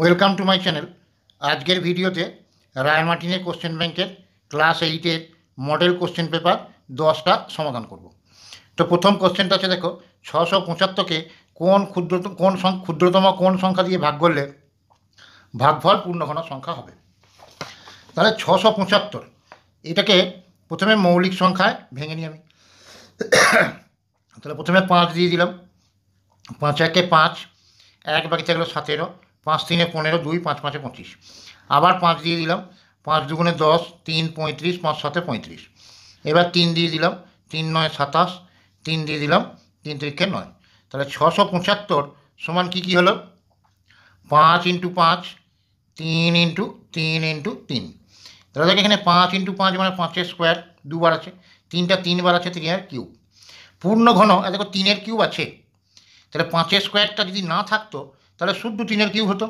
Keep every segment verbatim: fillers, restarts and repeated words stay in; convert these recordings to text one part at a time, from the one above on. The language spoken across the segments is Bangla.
Welcome to my channel. আজকের ভিডিওতে রয় অ্যান্ড মার্টিনের কোশ্চেন ব্যাংকের ক্লাস এইটের মডেল কোশ্চেন পেপার দশটা সমাধান করব। তো প্রথম কোশ্চেনটা আছে, দেখো ছশো পঁচাত্তরকে কোন ক্ষুদ্রতম কোন ক্ষুদ্রতম কোন সংখ্যা দিয়ে ভাগ করলে ভাগফল পূর্ণঘন সংখ্যা হবে। তাহলে ছশো পঁচাত্তর, এটাকে প্রথমে মৌলিক সংখ্যায় ভেঙে নিই আমি। তাহলে প্রথমে পাঁচ দিয়ে দিলাম, পাঁচ একে পাঁচ, এক বাকি থাকলো সতেরো, পাঁচ তিনে পনেরো, দুই পাঁচ পাঁচে পঁচিশ। আবার পাঁচ দিয়ে দিলাম, পাঁচ দুগুণে দশ, তিন পঁয়ত্রিশ, পাঁচ সাতে পঁয়ত্রিশ। এবার তিন দিয়ে দিলাম, তিন নয় সাতাশ, তিন দিয়ে দিলাম, তিন তিরিখে নয়। তাহলে ছশো পঁচাত্তর সমান কী কী হলো? পাঁচ ইন্টু পাঁচ, তিন ইন্টু তিন ইন্টু তিন। তাহলে দেখো এখানে পাঁচ ইন্টু পাঁচ মানে পাঁচের স্কোয়ার দুবার আছে, তিনটা তিনবার আছে, তিন আর কিউব। পূর্ণ ঘন দেখো তিনের কিউব আছে, তাহলে পাঁচের স্কোয়ারটা যদি না থাকতো তাহলে শুদ্ধ তিনের কিউব হতো।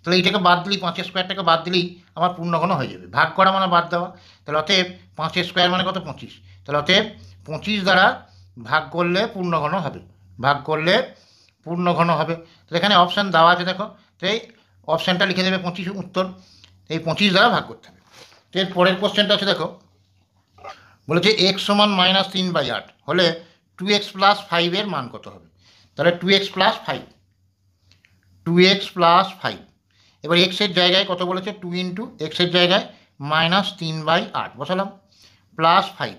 তাহলে এটাকে বাদ দিলেই, পাঁচের স্কোয়ারটাকে বাদ দিলেই আমার পূর্ণঘন হয়ে যাবে। ভাগ করা মানে বাদ দেওয়া। তাহলে অতএব পাঁচের স্কোয়ার মানে কত? পঁচিশ। তাহলে অতএব পঁচিশ দ্বারা ভাগ করলে পূর্ণঘন হবে, ভাগ করলে পূর্ণঘন হবে। তাহলে এখানে অপশান দেওয়া আছে, দেখো তো এই অপশানটা লিখে দেবে পঁচিশ উত্তর, এই পঁচিশ দ্বারা ভাগ করতে হবে। তো এর পরের কোশ্চেনটা আছে, দেখো বলেছে এক্স সমান মাইনাস তিন বাই আট হলে টু এক্স প্লাস ফাইভের মান কত হবে? তাহলে two x plus five, two x plus five. এবার এক্সের জায়গায় কত বলেছে? টু ইন্টু এক্সের জায়গায় মাইনাস তিন বাই আট বসালাম, প্লাস ফাইভ।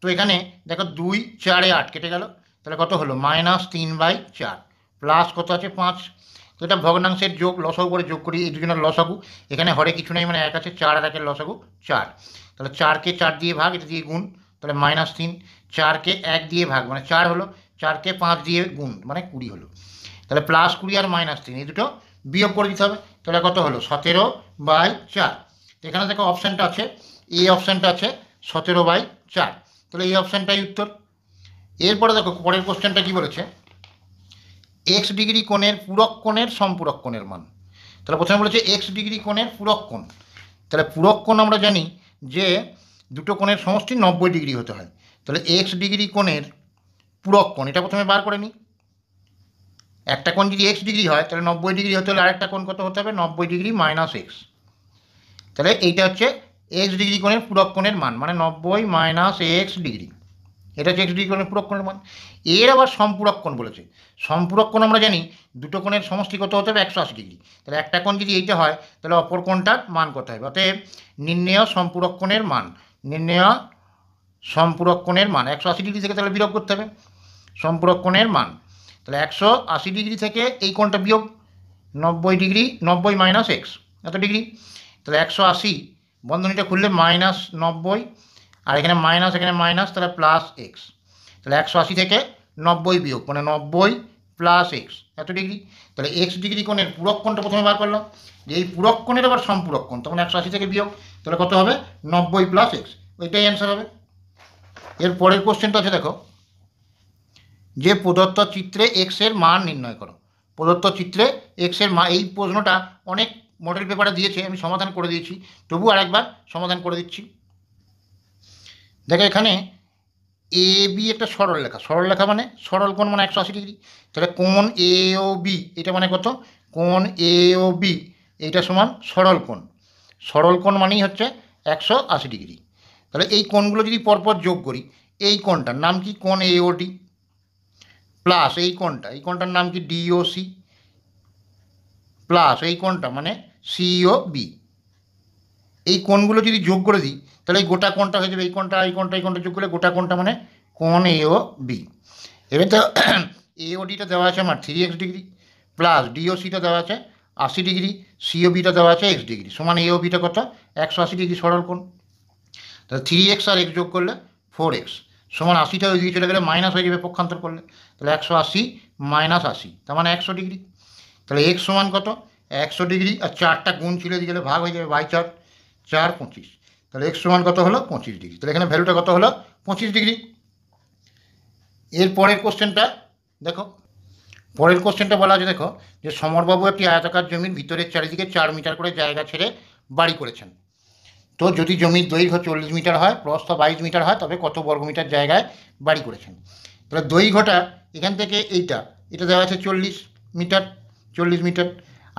তো এখানে দেখো দুই চারে আট কেটে গেল, তাহলে কত হলো? মাইনাস তিন বাই চার, প্লাস কত আছে? পাঁচ। তো এটা ভগ্নাংশের যোগ, লসাগু করে যোগ করি এই দুজনের লসাগু। এখানে হরে কিছু নেই মানে এক আছে, চার আর একের লসাগু চার। তাহলে চারকে চার দিয়ে ভাগ, এটা দিয়ে গুণ, তাহলে মাইনাস তিন। চারকে এক দিয়ে ভাগ মানে চার হলো, চারকে পাঁচ দিয়ে গুণ মানে কুড়ি হলো। তাহলে প্লাস কুড়ি আর মাইনাস তিন এই দুটো বিয়োগ করে দিতে হবে। তাহলে কত হলো? সতেরো বাই চার। এখানে দেখো অপশানটা আছে, এই অপশানটা আছে সতেরো বাই চার, তাহলে এই অপশানটাই উত্তর। এরপরে দেখো পরের কোশ্চেনটা কি বলেছে? এক্স ডিগ্রি কোণের পূরক কোণের সম্পূরক কোণের মান। তাহলে প্রথমে বলেছে এক্স ডিগ্রি কোণের পূরক কোণ। তাহলে পূরক কোণ আমরা জানি যে দুটো কোণের সমষ্টি নব্বই ডিগ্রি হতে হয়। তাহলে এক্স ডিগ্রি কোণের পূরক কোণ, এটা প্রথমে বার করে নিই। একটা কোণ যদি এক্স ডিগ্রি হয় তাহলে নব্বই ডিগ্রি হতে হলে আরেকটা কোণ কত হতে হবে? নব্বই ডিগ্রি মাইনাস এক্স। তাহলে এইটা হচ্ছে এক্স ডিগ্রি কোণের পূরক কোণের মান, মানে নব্বই মাইনাস এক্স ডিগ্রি, এটা হচ্ছে এক্স ডিগ্রি কোণের পূরক কোণের মান। এর আবার সম্পূরক কোণ বলেছে। সম্পূরক কোণ আমরা জানি দুটো কোণের সমষ্টি কত হতে হবে? একশো আশি ডিগ্রি। তাহলে একটা কোণ যদি এইটা হয় তাহলে অপর কোণটার মান কত হবে? অতএব নির্ণেয় সম্পূরক কোণের মান, নির্ণেয় সম্পূরক কোণের মান একশো আশি ডিগ্রি থেকে তাহলে বিয়োগ করতে হবে। সম্পূরক কোণের মান তাহলে একশো আশি ডিগ্রি থেকে এই কোণটা বিয়োগ, নব্বই ডিগ্রি, নব্বই মাইনাস এক্স এত ডিগ্রি। তাহলে একশো আশি বন্ধনীটা খুললে মাইনাস নব্বই, আর এখানে মাইনাস এখানে মাইনাস, তাহলে প্লাস এক্স। তাহলে একশো আশি থেকে নব্বই বিয়োগ মানে নব্বই প্লাস এক্স এত ডিগ্রি। তাহলে এক্স ডিগ্রি কোণের পূরক কোণটা প্রথমে বার করলাম, যে এই পূরক কোণের আবার সম্পূরক কোণ, তখন একশো আশি থেকে বিয়োগ, তাহলে কত হবে? নব্বই প্লাস এক্স, ওইটাই অ্যান্সার হবে। এর পরের কোশ্চেনটা আছে, দেখো যে প্রদত্ত চিত্রে এক্সের মান নির্ণয় করো। প্রদত্ত চিত্রে এক্সের মান, এই প্রশ্নটা অনেক মডেল পেপারে দিয়েছে, আমি সমাধান করে দিয়েছি, তবু আর একবার সমাধান করে দিচ্ছি। দেখো এখানে এ বি একটা সরল লেখা, সরল লেখা মানে সরল কোণ মানে একশো আশি ডিগ্রি। তাহলে কোণ এ ও বি, এটা মানে কত? কোণ এ ও বি, এইটা সমান সরল কোণ। সরল কোণ মানেই হচ্ছে একশো আশি ডিগ্রি। তাহলে এই কোণগুলো যদি পরপর যোগ করি, এই কোণটার নাম কি? কোণ এ ও ডি, প্লাস এই কোণটা, এই কোণটার নাম কি? ডিওসি, প্লাস এই কোণটা মানে সিও বি। এই কোণগুলো যদি যোগ করে দিই তাহলে এই গোটা কোণটা হয়ে যাবে, এই কোণটা এই কোণটা এই কোণটা যোগ করলে গোটা কোণটা মানে কোণ এ ও বি। এবার তো এ ও ডিটা দেওয়া আছে আমার থ্রি এক্স ডিগ্রি, প্লাস ডিওসিটা দেওয়া আছে আশি ডিগ্রি, সিও বিটা দেওয়া আছে এক্স ডিগ্রি, সমান এ ও বিটা কত? একশো আশি ডিগ্রি সরল কোণ। তাহলে থ্রি এক্স আর এক্স যোগ করলে ফোর এক্স, সমান আশিটা ওই দিকে চলে গেলে মাইনাস হয়ে যাবে পক্ষান্তর করলে। তাহলে একশো আশি মাইনাস আশি তার মানে একশো ডিগ্রি। তাহলে এক্স সমান কত? একশো ডিগ্রি, আর চারটা গুণ ছিল দিয়ে গেলে ভাগ হয়ে যাবে বাই চার, চার পঁচিশ। তাহলে এক্স সমান কত হলো? পঁচিশ ডিগ্রি। তাহলে এখানে ভ্যালুটা কত হলো? পঁচিশ ডিগ্রি। এর পরের কোশ্চেনটা দেখো, পরের কোশ্চেনটা বলা আছে, দেখো যে সমরবাবু একটি আয়তাকার জমির ভিতরের চারিদিকে চার মিটার করে জায়গা ছেড়ে বাড়ি করেছেন। তো যদি জমির দৈর্ঘ্য চল্লিশ মিটার হয়, প্রস্থ বাইশ মিটার হয়, তবে কত বর্গমিটার জায়গায় বাড়ি করেছেন? তাহলে দৈর্ঘ্যটা এখান থেকে এইটা, এটা দেওয়া আছে চল্লিশ মিটার, চল্লিশ মিটার,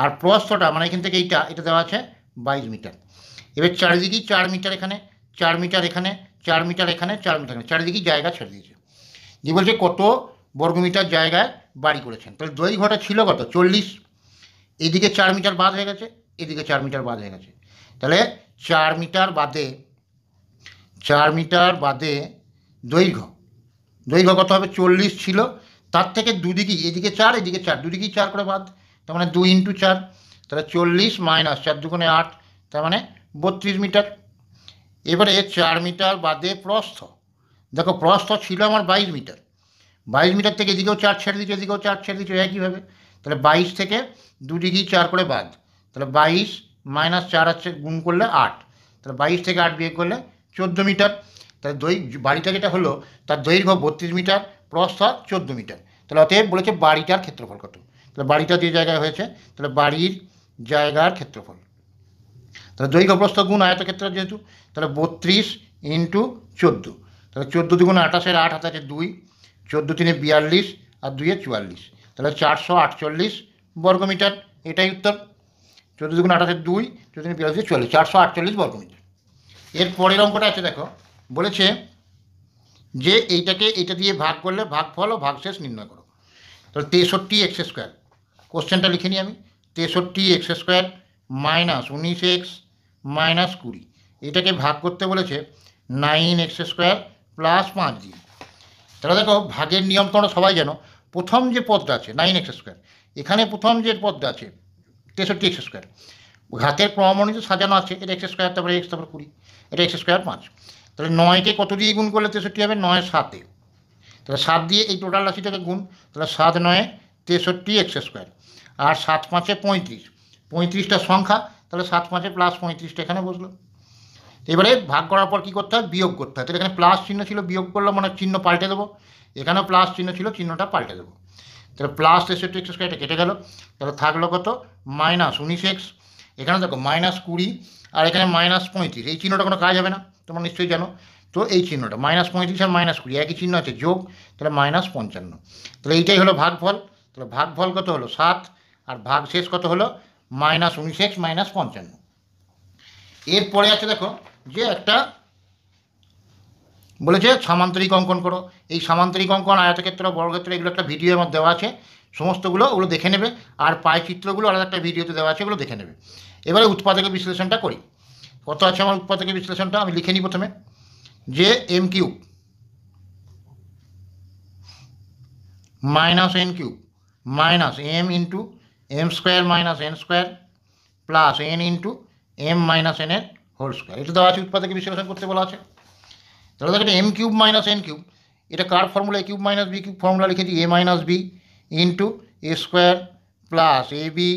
আর প্রস্থটা মানে এখান থেকে এইটা এটা দেওয়া আছে বাইশ মিটার। এবার চারিদিকেই চার মিটার এখানে চার মিটার এখানে চার মিটার এখানে চার মিটার এখানে চারিদিকেই জায়গা ছেড়ে দিয়েছে। যে বলছে কত বর্গমিটার জায়গায় বাড়ি করেছেন, তাহলে দৈর্ঘ্যটা ছিল কত চল্লিশ, এদিকে চার মিটার বাদ হয়ে গেছে এদিকে চার মিটার বাদ হয়ে গেছে, তাহলে চার মিটার বাদে চার মিটার বাদে দৈর্ঘ্য দৈর্ঘ্য কত হবে চল্লিশ ছিল, তার থেকে দুদিকেই এদিকে চার এদিকে চার দুদিকেই চার করে বাদ, তার মানে দুই ইন্টু চার, তাহলে চল্লিশ মাইনাস চার দুগুণে আট, তার মানে বত্রিশ মিটার। এবারে চার মিটার বাদে প্রস্থ, দেখো প্রস্থ ছিল আমার বাইশ মিটার, বাইশ মিটার থেকে এদিকেও চার ছেড়ে দিচ্ছে এদিকেও চার ছেড়ে দিচ্ছে একইভাবে, তাহলে বাইশ থেকে দুদিকেই চার করে বাদ, তাহলে বাইশ মাইনাস চার আছে গুণ করলে আট, তাহলে বাইশ থেকে আট বিয়োগ করলে চোদ্দো মিটার। তাহলে দৈ বাড়িটা যেটা হলো তার দৈর্ঘ্য বত্রিশ মিটার প্রস্থ চোদ্দো মিটার, তাহলে অতএব বলেছে বাড়িটার ক্ষেত্রফল কত, তাহলে বাড়িটা যে জায়গায় হয়েছে তাহলে বাড়ির জায়গার ক্ষেত্রফল, তাহলে দৈর্ঘ্য প্রস্থ গুণ আয়তক্ষেত্র যেহেতু, তাহলে বত্রিশ ইন্টু চোদ্দো, তাহলে চোদ্দো দুগুণ আঠাশের আট হাতে দুই, চোদ্দো তিনে বিয়াল্লিশ আর দুইয়ে চুয়াল্লিশ, তাহলে চারশো আটচল্লিশ বর্গমিটার, এটাই উত্তর। চোদ্দো দুগুণ আঠাশের দুই চোদ্দো তিনে বিয়াল্লিশ চুয়াল্লিশ চারশো আটচল্লিশ বর্গমিটার। এর পরের অঙ্কটা আছে দেখো, বলেছে যে এইটাকে এইটা দিয়ে ভাগ করলে ভাগফল ও ভাগশেষ নির্ণয় করো। তাহলে তেষট্টি এক্স স্কোয়ার, কোশ্চেনটা লিখে নিই আমি, তেষট্টি এক্স স্কোয়ার মাইনাস উনিশ এক্স মাইনাস কুড়ি, এটাকে ভাগ করতে বলেছে নাইন এক্স স্কোয়ার প্লাস পাঁচ দিয়ে। তাহলে দেখো ভাগের নিয়ম তোমরা সবাই জানো, প্রথম যে পদটা আছে নাইন এক্স স্কোয়ার, এখানে প্রথম যে পদটা আছে তেষট্টি এক্স স্কোয়ার, ঘাতের ক্রম অনুযায়ী সাজানো আছে, এটা এক্স স্কোয়ার তারপরে এক্স তারপরে কুড়ি, এটা এক্স স্কোয়ার পাঁচ, তাহলে নয়কে কত দিয়ে গুণ করলে তেষট্টি হবে, নয় সাতে, তাহলে সাত দিয়ে এই টোটাল রাশিটাকে গুণ, তাহলে সাত নয় তেষট্টি এক্স স্কোয়ার, আর সাত পাঁচে পঁয়ত্রিশ, পঁয়ত্রিশটা সংখ্যা, তাহলে সাত পাঁচে প্লাস পঁয়ত্রিশটা এখানে বসলো। এবারে ভাগ করার পর কী করতে হয়, বিয়োগ করতে হয়, তাহলে এখানে প্লাস চিহ্ন ছিল বিয়োগ করলো মানে চিহ্ন পাল্টে দেবো, এখানেও প্লাস চিহ্ন ছিল চিহ্নটা পাল্টে দেবো, তাহলে প্লাস তেষট্টি এক্স স্কোয়ারটা কেটে গেল, তাহলে থাকলো কত মাইনাস উনিশ এক্স, এখানে দেখো মাইনাস কুড়ি আর এখানে মাইনাস পঁয়ত্রিশ, এই চিহ্নটা কোনো কাজ হবে না তোমরা নিশ্চয়ই জানো, তো এই চিহ্নটা মাইনাস পঁয়ত্রিশ আর মাইনাস কুড়ি একই চিহ্ন আছে যোগ, তাহলে মাইনাস পঞ্চান্ন, তাহলে এইটাই হলো ভাগফল। তাহলে ভাগফল কত হলো সাত আর ভাগশেষ কত হলো মাইনাস উনিশ এক্স মাইনাস পঞ্চান্ন। এরপরে আছে দেখো যে একটা বলেছে সামান্তরিক অঙ্কন করো, এই সামান্তরিক অঙ্কন আয়তক্ষেত্র বর্গক্ষেত্র এগুলো একটা ভিডিও আমার দেওয়া আছে, সমস্তগুলো ওগুলো দেখে নেবে, আর পাই চিত্রগুলো আলাদা একটা ভিডিওতে দেওয়া আছে ওগুলো দেখে নেবে। এবারে উৎপাদকের বিশ্লেষণটা করি, কত আছে আমার উৎপাদকের বিশ্লেষণটা আমি লিখে নিই প্রথমে, যে m cube minus n cube minus m into m square minus n square plus n into m minus n এর হোল স্কোয়ার, এটা দেওয়া আছে উৎপাদকে বিশ্লেষণ করতে বলা আছে। তাহলে দেখেন m cube minus n cube, এটা কার formula, a cube minus b cube formula লিখেছি, a minus b into a square plus a b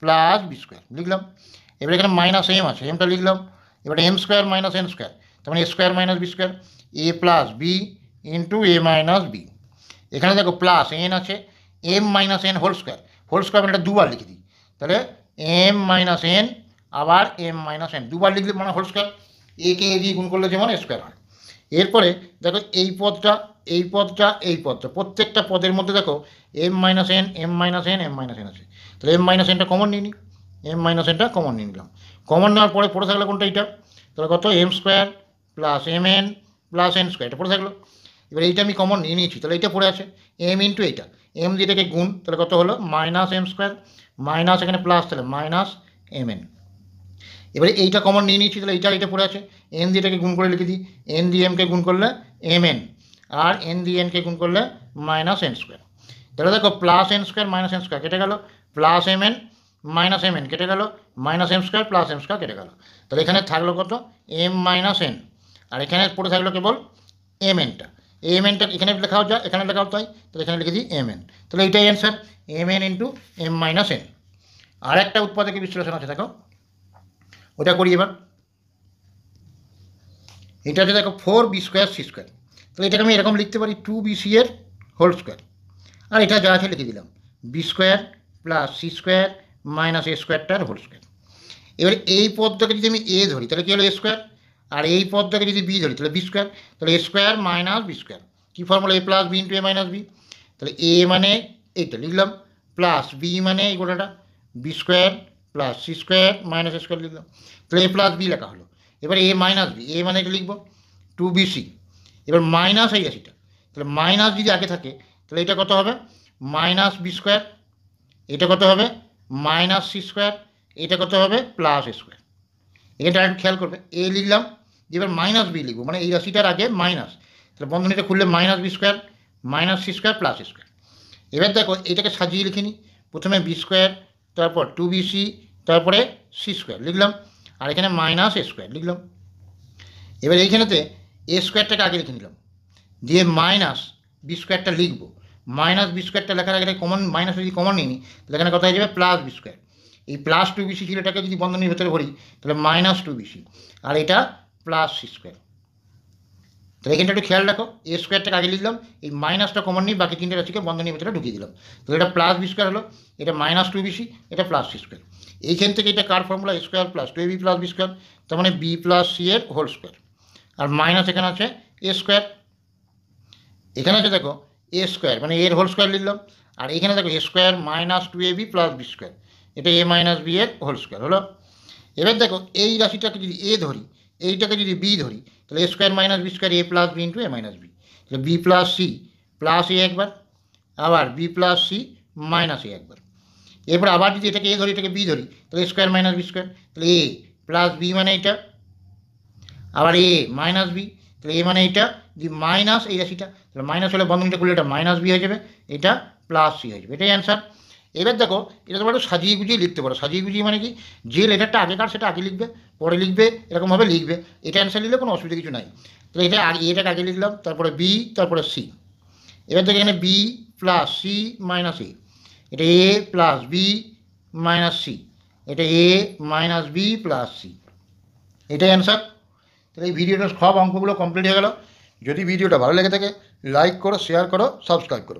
plus B square লিখলাম। এবার এখানে মাইনাস এম আছে এমটা লিখলাম, এবার m square minus n square তার মানে a square minus B square, A plus B into A minus b, এখানে দেখো প্লাস এন আছে m minus n whole square, whole square মানে এটা দুবার লিখে দিই, তাহলে এম মাইনাস এন আবার এম মাইনাস এন দুবার লিখলে মানে হোল স্কোয়ার, এ কে এ দিয়ে গুণ করলে যেমন স্কোয়ার হয়। এরপরে দেখো এই পদটা এই পদটা এই পদটা প্রত্যেকটা পদের মধ্যে দেখো m minus n m minus n m minus n আছে, তাহলে এম মাইনাস এনটা কমন নিয়ে নিই, এম মাইনাস এনটা কমন নিয়ে নিলাম, কমন নেওয়ার পরে পড়ে থাকলো কোনটা এইটা, তাহলে কত m square plus m n plus n square এটা পড়ে থাকলো। এবার এইটা আমি কমন নিয়ে নিয়েছি, তাহলে এইটা পড়ে আছে এম ইন্টু এইটা এম যেটাকে গুণ, তাহলে কত হলো মাইনাস এম স্কোয়ার মাইনাস এখানে প্লাস তাহলে মাইনাস এম এন, এবারে এইটা কমন নিয়ে নিয়েছি, তাহলে এইটা এইটা পড়ে আছে এন দিটাকে গুণ করে লিখে দিই, এন দিয়ে এমকে গুণ করলে এম এন আর এন দিয়ে এনকে গুণ করলে মাইনাস এন স্কোয়ার, তাহলে দেখো plus n square minus n square কেটে গেল, plus m n minus m n কেটে গেল, minus m square plus m square কেটে গেল, তাহলে এখানে থাকলো কত এম মাইনাস এন আর এখানে পড়ে থাকলো কেবল এম এনটা, এম এনটা এখানে লেখাও যায় এখানে লেখাও তাই, তাহলে এখানে লিখে দিই এম এন, তাহলে এইটাই answer m n into m minus n. আর একটা উৎপাদকের বিশ্লেষণ আছে দেখো, ওটা করি এবার, এটা হচ্ছে দেখো four b square c square, তাহলে এটাকে আমি এরকম লিখতে পারি টু বি সি এর হোল স্কোয়ার, আর এটা যা আছে লিখে দিলাম b square plus c square minus a স্কোয়ারটার হোল স্কোয়ার। এবার এই পদটাকে যদি আমি এ ধরি তাহলে কী হলো এ স্কোয়ার, আর এই পদটাকে যদি বি ধরি তাহলে বি স্কোয়ার, তাহলে এ স্কোয়ার মাইনাস বি স্কোয়ার কী ফর্মুলা এ প্লাস বি ইন্টু এ মাইনাস বি, তাহলে এ মানে এইটা লিখলাম প্লাস বি মানে এই গোটাটা बी स्क्वायर प्लस सी स्क्वायर माइनस ए स्क्वायर लिख दो तो ए प्लस बी लेखा हलो एबार ए माइनस बी ए मान लिखब टू बी सी एबार माइनस ये राशिटा तो माइनस जो आगे थे तो ये कत है माइनस बी स्क्वायर ये कत है माइनस सी स्क्वायर ये कत है प्लस ए स्क्वायर एखे डायरेक्ट ख्याल कर ए लिखल एबार माइनस बी लिखब मैं राशिटार आगे माइनस तो बंधनी खुलले माइनस बी स्क्वायर माइनस सी स्क्वायर प्लस स्क्वायर एबार देखो ये सजिए लिखे नी प्रथम बी स्क्वायर तरपर टू बी सी तरपे सी स्क्वायर लिखल और ये माइनस ए स्क्वायर लिखल एबार ये ए स्क्वायर आगे लिखे निल दिए माइनस बी स्क्वायर लिखब माइनस बी स्क्वायर लेखार आगे कमन माइनस जो कमन नहीं कथा जाए प्लस बी स्क्वायर ये प्लस टू बी सी छिल जो बंधन भेतरे भरी तब माइनस टू बी सी और ये प्लस सी स्क्वायर तो एखे एक ख्याल रखो ए स्क्वायर आगे लिखल ये माइनसटा कमन नहीं बाकी तीन राशि के बंधन भेतरे ढुकिए दिल तो ये प्लस बी स्क्वायर हलो ये माइनस टू बी सी ये प्लस सी स्क्वायर यहखान के कार formula a square plus two a b plus b square तो मैंने बी प्लस सी एर होल स्क्वायर और माइनस एखे आज ए स्क्वायर एखे आज देखो ए स्क्वायर मैंने एर होल स्क्वायर लिखल और ये देखो a square minus two a b plus b square ये ए माइनस बी एर होल स्क्वायर हलो एबार देखो ये राशिटा के जो ए धरी এইটাকে যদি বি ধরি তাহলে এ স্কোয়ার মাইনাস বি স্কোয়ার এ প্লাস বি ইন্টু এ মাইনাস বি তাহলে বি প্লাস সি প্লাস এ একবার আবার বি প্লাস সি মাইনাস এ একবার এরপর আবার যদি এটাকে এ ধরি এটাকে বি ধরি তাহলে এ স্কোয়ার মাইনাস বি স্কোয়ার তাহলে এ প্লাস বি মানে এটা আবার এ মাইনাস বি তাহলে এ মানে এটা যে মাইনাস এই রাশিটা তাহলে মাইনাস হলে বন্ধনটা খুললে এটা মাইনাস বি হয়ে যাবে এটা প্লাস সি হয়ে যাবে এটাই অ্যান্সার। এবার দেখো এটা তোমরা একটু সাজিয়ে গুজিয়ে লিখতে পারো। সাজিয়ে গুজিয়ে মানে কি যে লেটারটা আগেকার সেটা আগে লিখবে পরে লিখবে এরকমভাবে লিখবে এটা অ্যান্সার লিখলে কোনো অসুবিধা কিছু নাই। তো এটা আগে এটাকে আগে লিখলাম তারপরে বি তারপরে সি। এবার দেখো এখানে বি প্লাস সি মাইনাস এ এটা এ প্লাস বি মাইনাস সি এটা এ মাইনাস বি প্লাস সি এটাই অ্যান্সার। তাহলে এই ভিডিওটা সব অঙ্কগুলো কমপ্লিট হয়ে গেল। যদি ভিডিওটা ভালো লেগে থাকে লাইক করো, শেয়ার করো, সাবস্ক্রাইব করো।